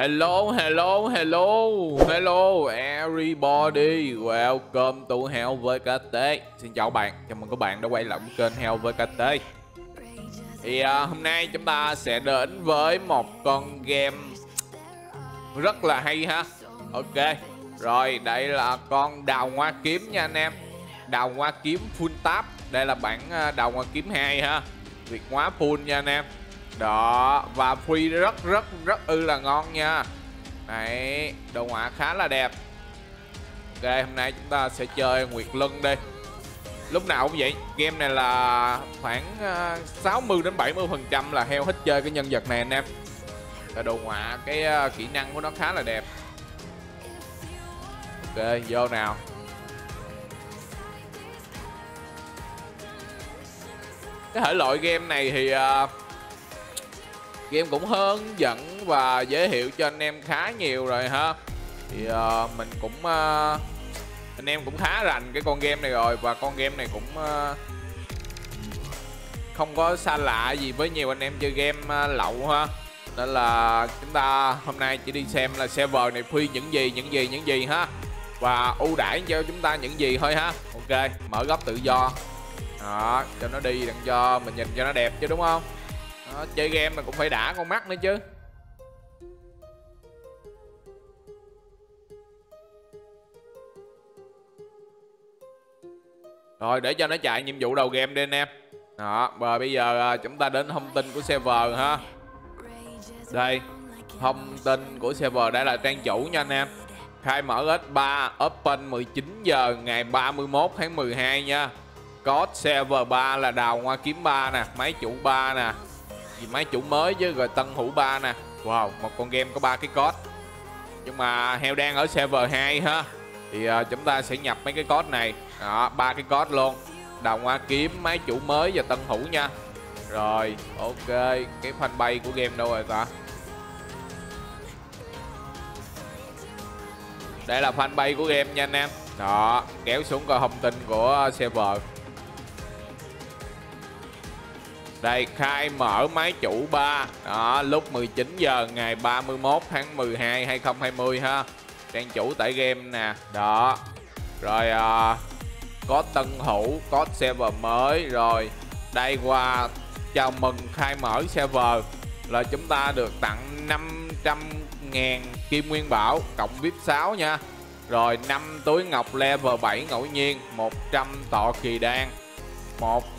Hello everybody, welcome to HeoVKT. Xin chào các bạn, chào mừng các bạn đã quay lại kênh HeoVKT. Thì hôm nay chúng ta sẽ đến với một con game rất là hay ha. Ok, rồi đây là con Đào Hoa Kiếm nha anh em. Đào Hoa Kiếm full tab. Đây là bản Đào Hoa Kiếm 2 ha, Việt hóa full nha anh em. Đó, và free rất là ngon nha. Đấy, đồ họa khá là đẹp. Ok, hôm nay chúng ta sẽ chơi Nguyệt Lân đi. Lúc nào cũng vậy, game này là khoảng 60 đến 70% là heo hết chơi cái nhân vật này anh em. Và đồ họa cái kỹ năng của nó khá là đẹp. Ok, vô nào. Cái thể loại game này thì game cũng hướng dẫn và giới thiệu cho anh em khá nhiều rồi ha. Thì anh em cũng khá rành cái con game này rồi. Và con game này cũng không có xa lạ gì với nhiều anh em chơi game lậu ha. Nên là chúng ta hôm nay chỉ đi xem là server này free những gì ha. Và ưu đãi cho chúng ta những gì thôi ha. Ok, mở góc tự do. Đó, cho nó đi đặng cho mình nhìn cho nó đẹp chứ đúng không? Đó, chơi game mà cũng phải đã con mắt nữa chứ. Rồi để cho nó chạy nhiệm vụ đầu game đi anh em. Đó, và bây giờ chúng ta đến thông tin của server ha. Đây, thông tin của server đây là trang chủ nha anh em. Khai mở S3, open 19 giờ ngày 31 tháng 12 nha. Code server 3 là Đào Hoa Kiếm 3 nè, máy chủ 3 nè. Máy chủ mới chứ, rồi tân hữu 3 nè. Wow, một con game có 3 cái code. Nhưng mà heo đang ở server 2 ha. Thì chúng ta sẽ nhập mấy cái code này. Đó, 3 cái code luôn. Đào Hoa Kiếm, máy chủ mới và tân hữu nha. Rồi, ok. Cái fanpage của game đâu rồi ta? Đây là fanpage của game nha anh em. Đó, kéo xuống coi thông tin của server. Đây, khai mở máy chủ 3. Đó, lúc 19 giờ ngày 31 tháng 12 2020 ha. Trang chủ tải game nè. Đó. Rồi có tân hữu, có server mới rồi. Đây qua chào mừng khai mở server là chúng ta được tặng 500.000 kim nguyên bảo cộng VIP 6 nha. Rồi 5 túi ngọc level 7 ngẫu nhiên, 100 tọa kỳ đan.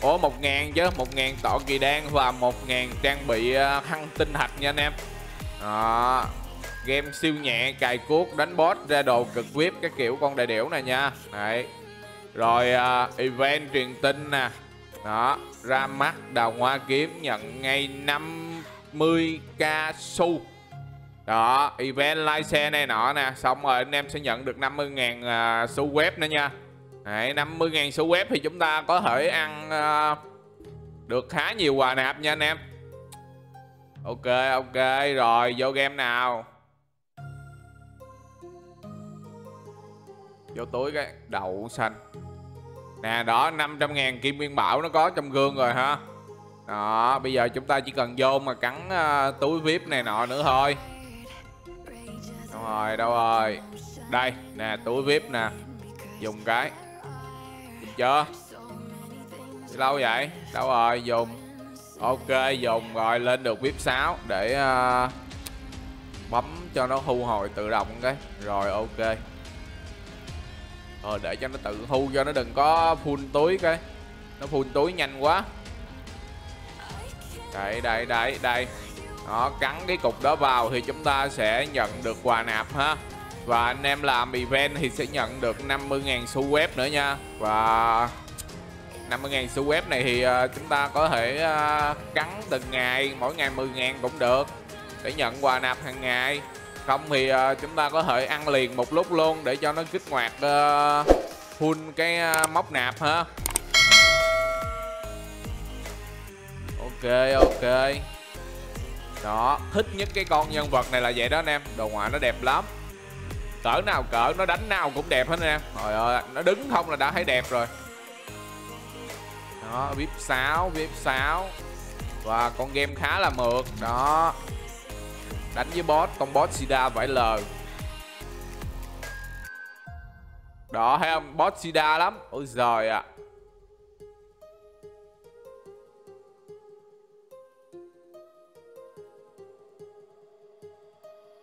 1.000 tọa kỳ đan và 1.000 trang bị hăng tinh thạch nha anh em. Đó, game siêu nhẹ, cài cuốc, đánh boss, ra đồ cực vip, cái kiểu con đại điểu này nha. Đấy. Rồi event truyền tin nè. Đó, ra mắt Đào Hoa Kiếm nhận ngay 50k xu. Đó, event like share này nọ nè, xong rồi anh em sẽ nhận được 50.000 xu web nữa nha. Đấy, 50.000 số web thì chúng ta có thể ăn được khá nhiều quà nạp nha anh em. Ok, ok, rồi vô game nào. Vô túi cái đậu xanh. Nè đó, 500.000 kim nguyên bảo nó có trong gương rồi ha. Đó, bây giờ chúng ta chỉ cần vô mà cắn túi VIP này nọ nữa thôi. Đúng rồi, đâu rồi. Đây, nè túi VIP nè. Dùng cái chưa lâu vậy, đâu rồi, dùng. Ok, dùng rồi, lên được VIP 6 để bấm cho nó thu hồi tự động cái. Rồi ok, để cho nó tự thu cho nó đừng có full túi cái, nó full túi nhanh quá. Đây nó cắn cái cục đó vào thì chúng ta sẽ nhận được quà nạp ha. Và anh em làm event thì sẽ nhận được 50.000 xu web nữa nha. Và 50.000 xu web này thì chúng ta có thể cắn từng ngày, mỗi ngày 10.000 cũng được, để nhận quà nạp hàng ngày. Không thì chúng ta có thể ăn liền một lúc luôn để cho nó kích hoạt full cái móc nạp ha. Ok, ok. Đó, thích nhất cái con nhân vật này là vậy đó anh em. Đồ họa nó đẹp lắm. Cỡ nào cỡ, nó đánh nào cũng đẹp hết nè. Trời ơi, nó đứng không là đã thấy đẹp rồi. Đó, VIP 6. Và con game khá là mượt. Đó. Đánh với boss, con boss Sida phải lờ. Đó, thấy không? Boss Sida lắm. Ôi giời ạ.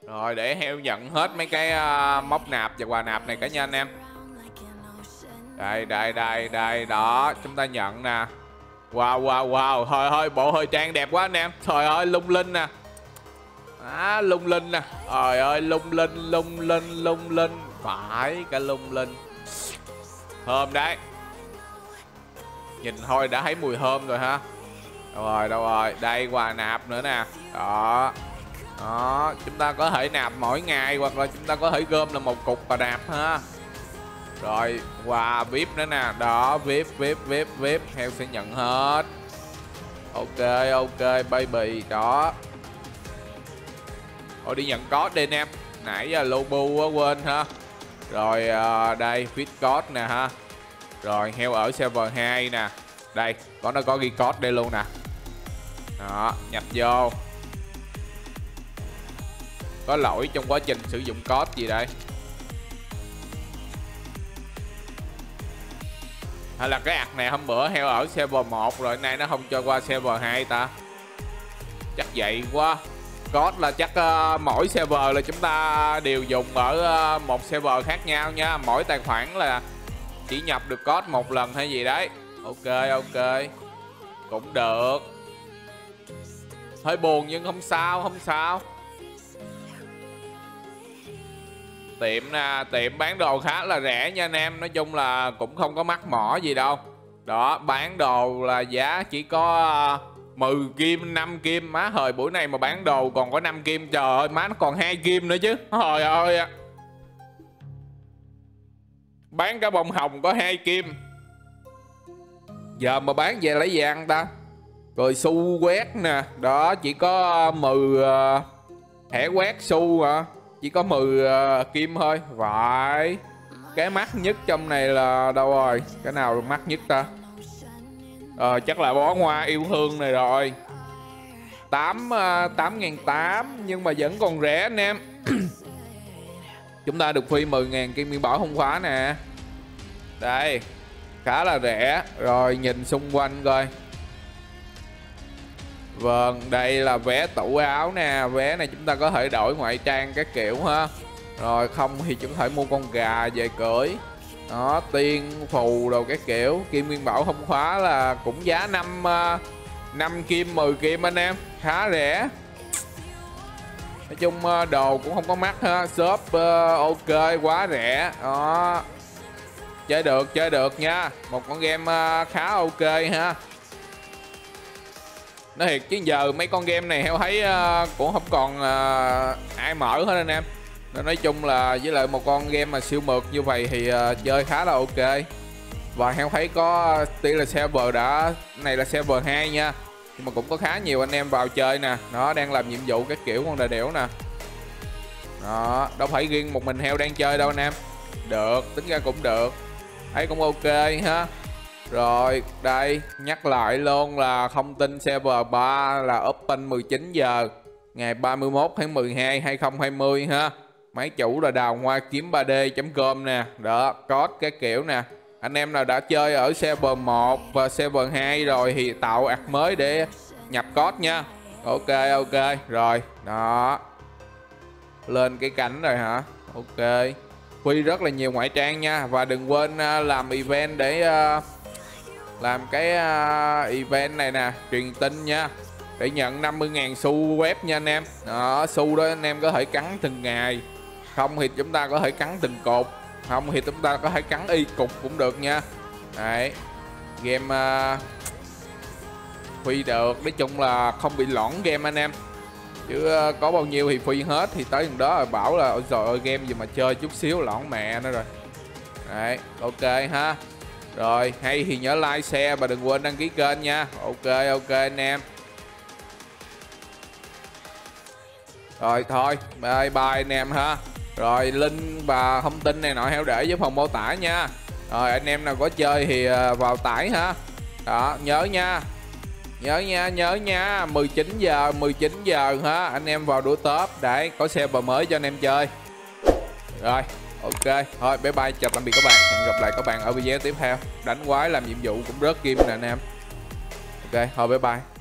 Rồi, để heo nhận hết mấy cái móc nạp và quà nạp này cả nha anh em. Đây, đây, đây, đây. Đó, chúng ta nhận nè. Wow, wow, wow. Thôi, thôi, bộ hơi trang đẹp quá anh em. Trời ơi, lung linh nè. À, lung linh nè. Trời ơi, lung linh, lung linh, lung linh. Phải, cả lung linh. Thơm đấy. Nhìn thôi đã thấy mùi thơm rồi ha. Đâu rồi, đâu rồi. Đây, quà nạp nữa nè. Đó. Đó, chúng ta có thể nạp mỗi ngày hoặc là chúng ta có thể gom là một cục và nạp ha. Rồi, quà VIP nữa nè. Đó, VIP, VIP, VIP, VIP. Heo sẽ nhận hết. Ok, ok, baby. Đó. Ôi, đi nhận code đi anh em. Nãy giờ Lobu quá quên ha. Rồi, đây, viết code nè ha. Rồi, heo ở server 2 nè. Đây, có nó có ghi code đây luôn nè. Đó, nhập vô. Có lỗi trong quá trình sử dụng code gì đây? Hay là cái ạc này hôm bữa heo ở server 1 rồi nay nó không cho qua server 2 ta? Chắc vậy quá. Code là chắc mỗi server là chúng ta đều dùng ở một server khác nhau nha. Mỗi tài khoản là chỉ nhập được code một lần hay gì đấy. Ok, ok. Cũng được. Hơi buồn nhưng không sao, không sao. Tiệm nè, tiệm bán đồ khá là rẻ nha anh em. Nói chung là cũng không có mắc mỏ gì đâu. Đó, bán đồ là giá chỉ có 10 kim, 5 kim. Má hời, buổi này mà bán đồ còn có 5 kim. Trời ơi, má nó còn 2 kim nữa chứ. Trời ơi. Bán cả bông hồng có 2 kim. Giờ mà bán về lấy về ăn ta. Rồi xu quét nè. Đó, chỉ có 10 thẻ quét xu hả? Chỉ có 10 kim thôi. Vậy cái mắc nhất trong này là đâu rồi? Cái nào mắc nhất ta? Chắc là bó hoa yêu thương này rồi. 8.800 nhưng mà vẫn còn rẻ anh em. Chúng ta được free 10.000 kim nguyên bảo không khóa nè. Đây, khá là rẻ. Rồi nhìn xung quanh coi. Vâng, đây là vé tủ áo nè. Vé này chúng ta có thể đổi ngoại trang các kiểu ha. Rồi không thì chúng ta mua con gà về cưỡi. Đó, tiên phù đồ các kiểu. Kim nguyên bảo không khóa là cũng giá 5 kim, 10 kim anh em. Khá rẻ. Nói chung đồ cũng không có mắc ha. Shop ok, quá rẻ. Đó. Chơi được nha. Một con game khá ok ha. Nói thiệt chứ giờ mấy con game này heo thấy cũng không còn ai mở hết anh em. Nên nói chung là với lại một con game mà siêu mượt như vậy thì chơi khá là ok. Và heo thấy có tuy là server đã, này là server 2 nha. Nhưng mà cũng có khá nhiều anh em vào chơi nè. Nó đang làm nhiệm vụ các kiểu con đại đẻo nè. Đó, đâu phải riêng một mình heo đang chơi đâu anh em. Được, tính ra cũng được. Thấy cũng ok ha. Rồi đây nhắc lại luôn là thông tin server 3 là open 19 giờ ngày 31 tháng 12 2020 ha. Máy chủ là đào hoa kiếm 3d.com nè. Đó, code cái kiểu nè. Anh em nào đã chơi ở server 1 và server 2 rồi thì tạo ạc mới để nhập code nha. Ok, ok. Rồi, đó. Lên cái cảnh rồi hả? Ok. Free rất là nhiều ngoại trang nha. Và đừng quên làm event để làm cái event này nè, truyền tin nha. Để nhận 50.000 xu web nha anh em. Đó, xu đó anh em có thể cắn từng ngày. Không thì chúng ta có thể cắn từng cột. Không thì chúng ta có thể cắn y cục cũng được nha. Đấy. Game free được. Nói chung là không bị lõn game anh em. Chứ có bao nhiêu thì free hết. Thì tới gần đó rồi bảo là ôi trời ơi game gì mà chơi chút xíu lõn mẹ nó rồi. Đấy, ok ha. Rồi, hay thì nhớ like, share và đừng quên đăng ký kênh nha. Ok, ok anh em. Rồi, thôi. Bye bye anh em ha. Rồi, link và thông tin này nọ heo để dưới phần mô tả nha. Rồi, anh em nào có chơi thì vào tải ha. Đó, nhớ nha. Nhớ nha, nhớ nha, 19 giờ ha, anh em vào đũa top để có xe bờ mới cho anh em chơi. Rồi, ok, thôi bye bye, chào tạm biệt các bạn. Hẹn gặp lại các bạn ở video tiếp theo. Đánh quái làm nhiệm vụ cũng rớt kim nè anh em. Ok, thôi bye bye.